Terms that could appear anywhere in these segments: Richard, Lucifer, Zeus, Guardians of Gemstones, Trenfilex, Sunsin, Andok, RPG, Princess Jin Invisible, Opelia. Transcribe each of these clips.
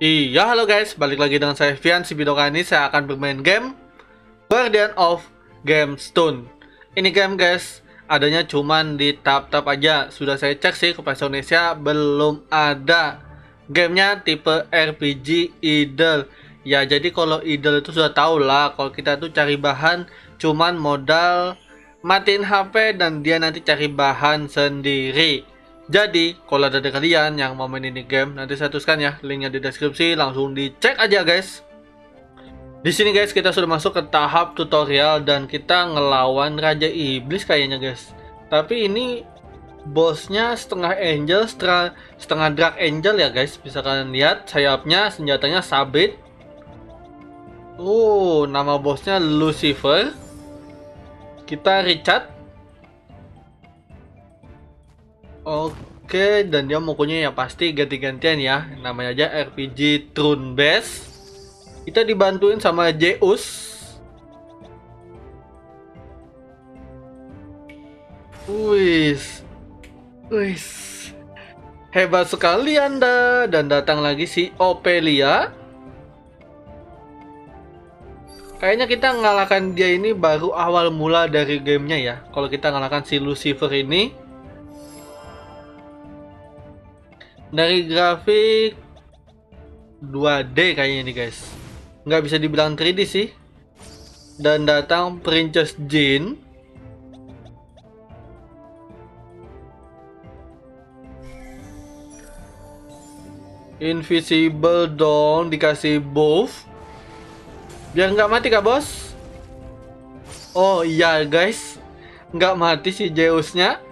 Iya, halo guys, balik lagi dengan saya Fian. Si video kali ini saya akan bermain game Guardians of Gemstones. Ini game guys, adanya cuman di tab-tab aja. Sudah saya cek sih ke bahasa Indonesia, belum ada. Gamenya tipe RPG idle. Ya, jadi kalau idle itu sudah tau lah, kalau kita tuh cari bahan cuman modal matiin HP dan dia nanti cari bahan sendiri. Jadi, kalau ada dari kalian yang mau main ini game, nanti saya tuliskan ya linknya di deskripsi, langsung dicek aja guys. Di sini guys, kita sudah masuk ke tahap tutorial dan kita ngelawan Raja Iblis kayaknya guys. Tapi ini bosnya setengah angel, setengah dark angel ya guys. Bisa kalian lihat sayapnya, senjatanya sabit. Nama bosnya Lucifer. Kita Richard. Oke, dan dia mukunya ya pasti ganti-gantian ya. Namanya aja RPG Throne Base. Kita dibantuin sama Zeus. Wis. Hebat sekali Anda. Dan datang lagi si Opelia. Kayaknya kita ngalahkan dia ini baru awal mula dari gamenya ya. Kalau kita ngalahkan si Lucifer ini, dari grafik 2D kayaknya ini guys, nggak bisa dibilang 3D sih. Dan datang Princess Jin Invisible dong, dikasih buff biar nggak mati kak bos. Oh iya guys, nggak mati si Zeusnya.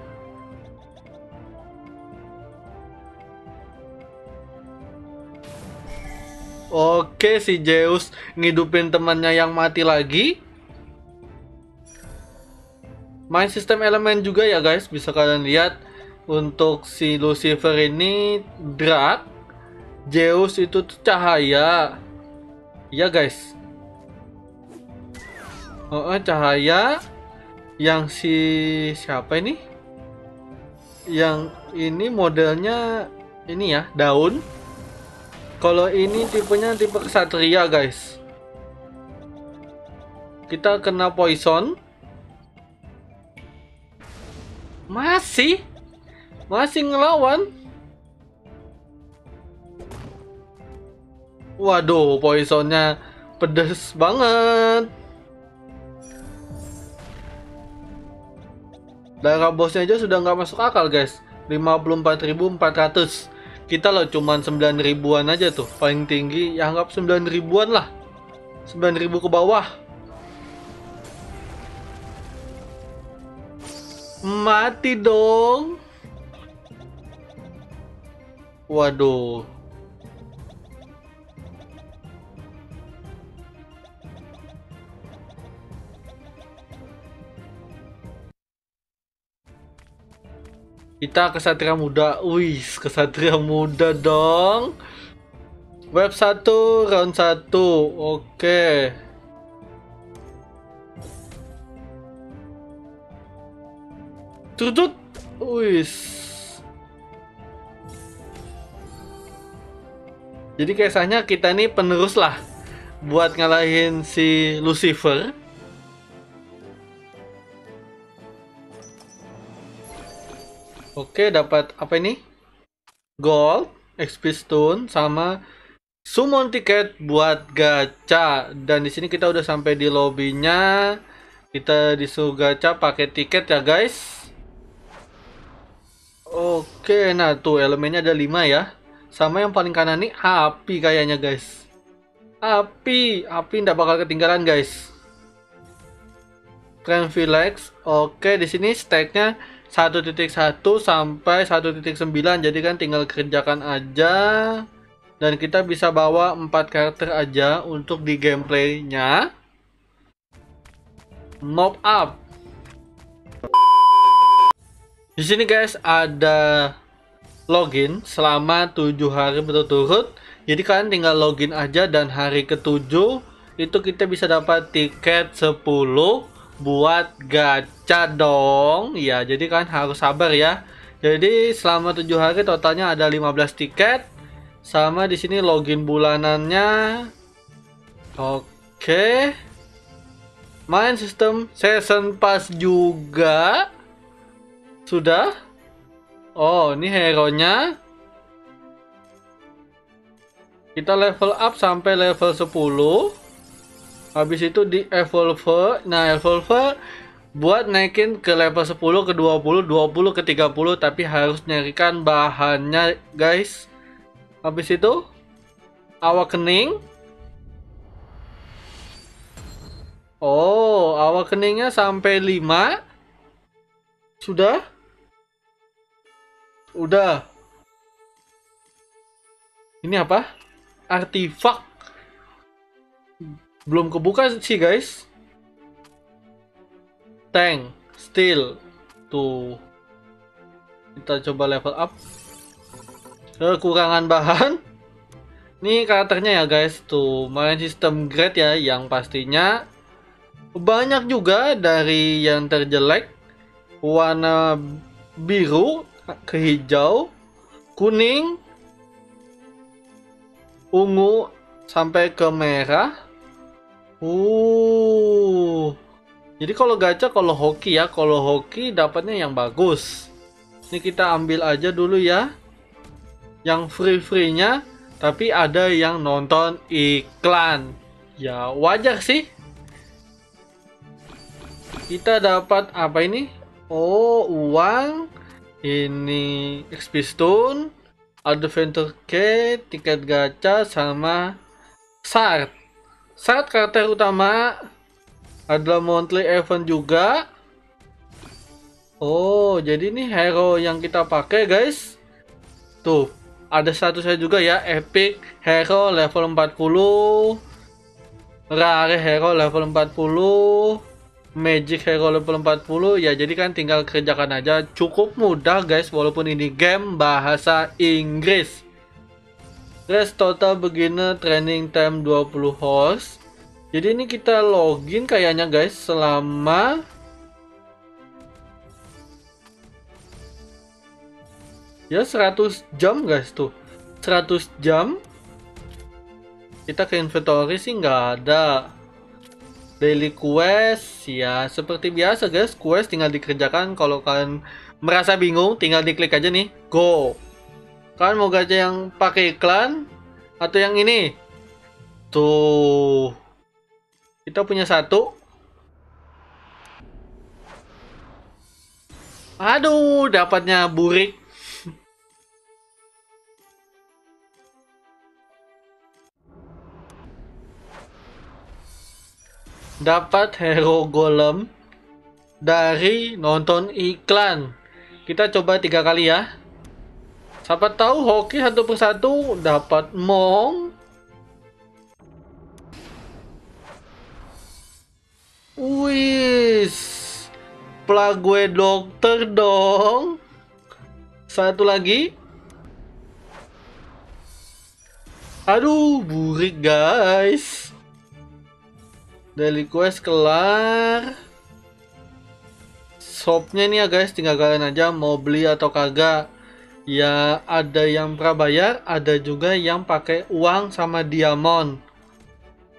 Oke, si Zeus ngidupin temannya yang mati lagi. Main sistem elemen juga ya guys, bisa kalian lihat. Untuk si Lucifer ini drag, Zeus itu cahaya. Iya guys, cahaya. Yang si siapa ini? Yang ini modelnya ini ya, daun. Kalau ini tipenya tipe kesatria guys. Kita kena poison. Masih ngelawan. Waduh, poisonnya pedes banget. Darah bosnya aja sudah nggak masuk akal guys. 54.400. Kita loh cuman 9.000-an aja tuh. Paling tinggi ya anggap 9.000-an lah, 9.000 ke bawah. Mati dong. Waduh. Kita kesatria muda. Wih, kesatria muda dong. Web 1, round 1. Oke. Tutut. Wih. Jadi kisahnya kita nih penerus lah buat ngalahin si Lucifer. Oke, dapat apa ini? Gold, XP stone, sama summon tiket buat gacha. Dan di sini kita udah sampai di lobbynya. Kita disuruh gacha pakai tiket ya guys. Oke, nah tuh elemennya ada 5 ya. Sama yang paling kanan nih api kayaknya guys. Api nggak bakal ketinggalan guys. Trenfilex. Oke, di sini stacknya 1.1 sampai 1.9, jadi kan tinggal kerjakan aja. Dan kita bisa bawa 4 karakter aja untuk di gameplaynya. Mop up. Di sini guys ada login selama 7 hari berturut-turut. Jadi kalian tinggal login aja, dan hari ke-7 itu kita bisa dapat tiket 10 buat gacha dong. Ya, jadi kan harus sabar ya. Jadi selama 7 hari totalnya ada 15 tiket. Sama di sini login bulanannya. Oke. Main sistem season pass juga. Sudah. Oh, ini hero-nya. Kita level up sampai level 10. Habis itu di evolve. Nah, evolve buat naikin ke level 10, ke 20, 20 ke 30, tapi harus nyarikan bahannya, guys. Habis itu awakening. Oh, awakeningnya sampai 5. Sudah? Udah. Ini apa? Artifak. Belum kebuka sih, guys. Tank, steel, tuh. Kita coba level up. Kekurangan bahan. Ini karakternya ya, guys. Tuh, main sistem grade ya, yang pastinya banyak juga, dari yang terjelek warna biru ke hijau, kuning, ungu sampai ke merah. Jadi kalau gacha, kalau hoki ya, kalau hoki dapatnya yang bagus. Ini kita ambil aja dulu ya, yang free-free-nya, tapi ada yang nonton iklan. Ya wajar sih. Kita dapat apa ini? Oh, uang. Ini XP Stone, Adventure Key, tiket gacha, sama Shard. Shard karakter utama. Adalah monthly event juga. Oh, jadi ini hero yang kita pakai, guys. Tuh, ada statusnya juga ya. Epic hero level 40, rare hero level 40, magic hero level 40. Ya, jadi kan tinggal kerjakan aja. Cukup mudah, guys, walaupun ini game bahasa Inggris. Race total beginner training time 20 hours. Jadi ini kita login kayaknya, guys, selama ya 100 jam, guys. Tuh 100 jam. Kita ke inventory sih nggak ada. Daily quest ya seperti biasa, guys. Quest tinggal dikerjakan. Kalau kalian merasa bingung, tinggal diklik aja nih, go. Kalian mau gacha yang pakai iklan atau yang ini? Tuh, kita punya satu. Aduh, dapatnya burik. Dapat hero golem dari nonton iklan. Kita coba 3 kali ya. Siapa tahu hoki satu persatu. Dapat mong. Wih, plague dokter dong. Satu lagi. Aduh, burik, guys. Daily quest kelar. Shopnya nih ya, guys, tinggal kalian aja mau beli atau kagak. Ya, ada yang prabayar, ada juga yang pakai uang sama diamond.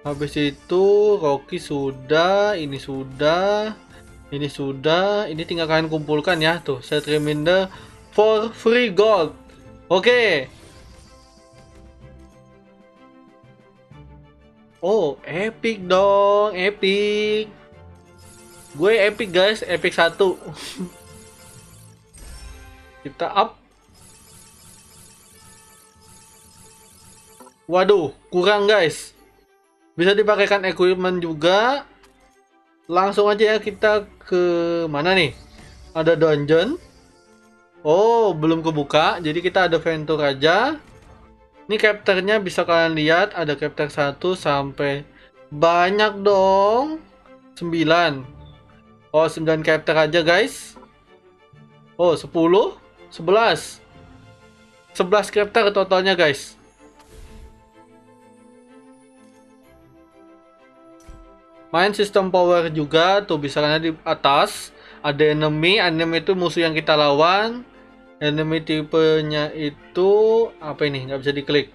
Habis itu Rocky sudah, ini sudah, ini sudah. Ini tinggal kalian kumpulkan ya. Tuh, set reminder for free gold. Oke. Oh, epic dong, epic. Gue epic, guys, epic 1. Kita up. Waduh, kurang, guys. Bisa dipakaikan equipment juga. Langsung aja ya, kita ke mana nih? Ada dungeon. Oh, belum kebuka. Jadi kita ada adventure aja. Ini capture-nya bisa kalian lihat. Ada capture 1 sampai banyak dong, 9. Oh, 9 capture aja, guys. Oh, 10, 11. 11 capture totalnya, guys. Main sistem power juga, tuh bisa karena di atas ada enemy. Enemy itu musuh yang kita lawan. Enemy tipenya itu apa ini? Nggak bisa diklik.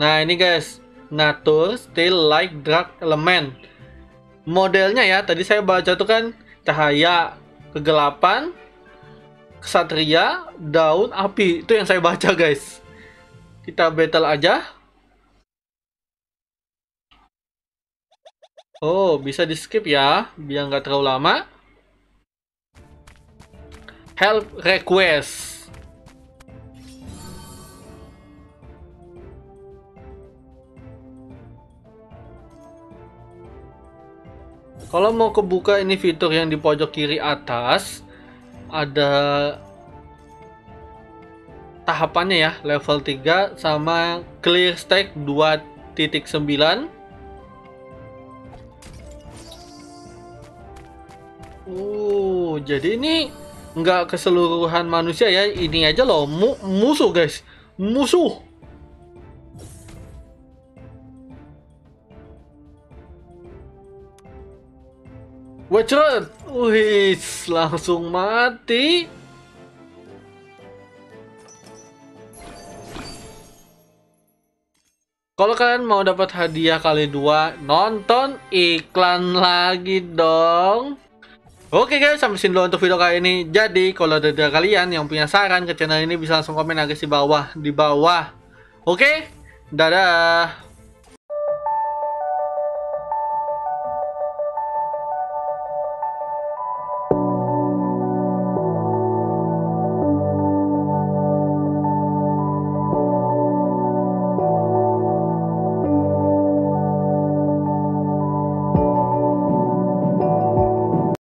Nah ini guys, nature still like dark element. Modelnya ya, tadi saya baca tuh kan cahaya, kegelapan, kesatria, daun, api. Itu yang saya baca guys. Kita battle aja. Oh, bisa di skip ya, biar nggak terlalu lama. Help request. Kalau mau kebuka ini fitur yang di pojok kiri atas, ada tahapannya ya, level 3 sama clear stack 2.9. Jadi ini nggak keseluruhan manusia ya, ini aja loh musuh guys, musuh. Richard, wih, langsung mati. Kalau kalian mau dapat hadiah kali 2, nonton iklan lagi dong. Oke guys, sampai sini dulu untuk video kali ini. Jadi kalau ada dari kalian yang punya saran ke channel ini, bisa langsung komen aja di bawah. Oke, dadah.